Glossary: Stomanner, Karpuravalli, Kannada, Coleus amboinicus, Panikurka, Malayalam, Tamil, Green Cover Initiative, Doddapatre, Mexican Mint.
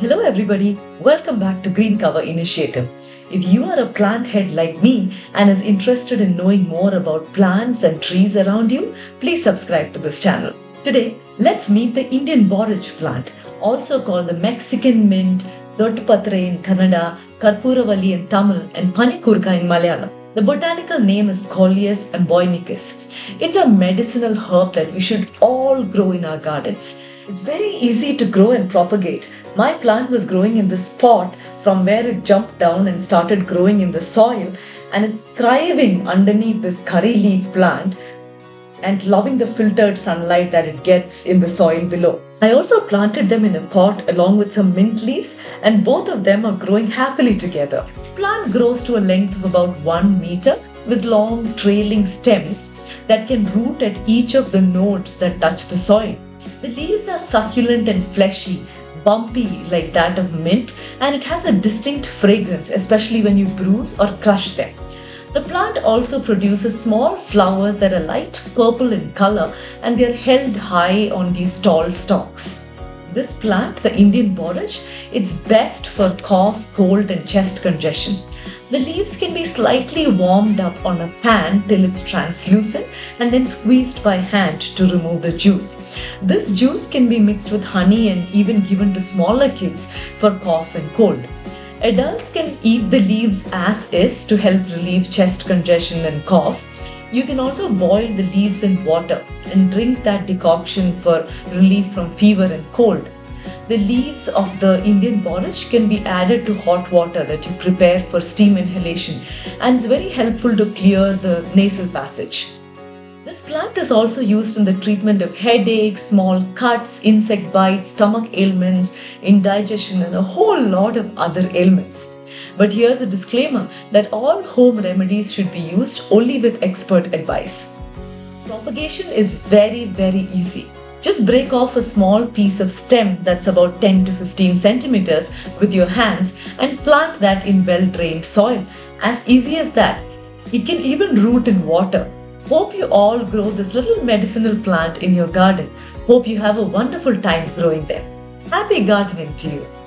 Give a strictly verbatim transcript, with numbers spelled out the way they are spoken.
Hello everybody, welcome back to Green Cover Initiative. If you are a plant head like me and is interested in knowing more about plants and trees around you, please subscribe to this channel. Today, let's meet the Indian borage plant, also called the Mexican mint, doddapatre in Kannada, Karpuravalli in Tamil and Panikurka in Malayalam. The botanical name is Coleus amboinicus. It's a medicinal herb that we should all grow in our gardens. It's very easy to grow and propagate. My plant was growing in this pot from where it jumped down and started growing in the soil, and it's thriving underneath this curry leaf plant and loving the filtered sunlight that it gets in the soil below. I also planted them in a pot along with some mint leaves, and both of them are growing happily together. The plant grows to a length of about one meter with long trailing stems that can root at each of the nodes that touch the soil. The leaves are succulent and fleshy, bumpy like that of mint, and it has a distinct fragrance, especially when you bruise or crush them. The plant also produces small flowers that are light purple in color, and they are held high on these tall stalks. This plant, the Indian borage, it's best for cough, cold and chest congestion. The leaves can be slightly warmed up on a pan till it's translucent and then squeezed by hand to remove the juice. This juice can be mixed with honey and even given to smaller kids for cough and cold. Adults can eat the leaves as is to help relieve chest congestion and cough. You can also boil the leaves in water and drink that decoction for relief from fever and cold. The leaves of the Indian borage can be added to hot water that you prepare for steam inhalation, and it's very helpful to clear the nasal passage. This plant is also used in the treatment of headaches, small cuts, insect bites, stomach ailments, indigestion and a whole lot of other ailments. But here's a disclaimer that all home remedies should be used only with expert advice. Propagation is very, very easy. Just break off a small piece of stem that's about ten to fifteen centimeters with your hands and plant that in well-drained soil. As easy as that. It can even root in water. Hope you all grow this little medicinal plant in your garden. Hope you have a wonderful time growing them. Happy gardening to you!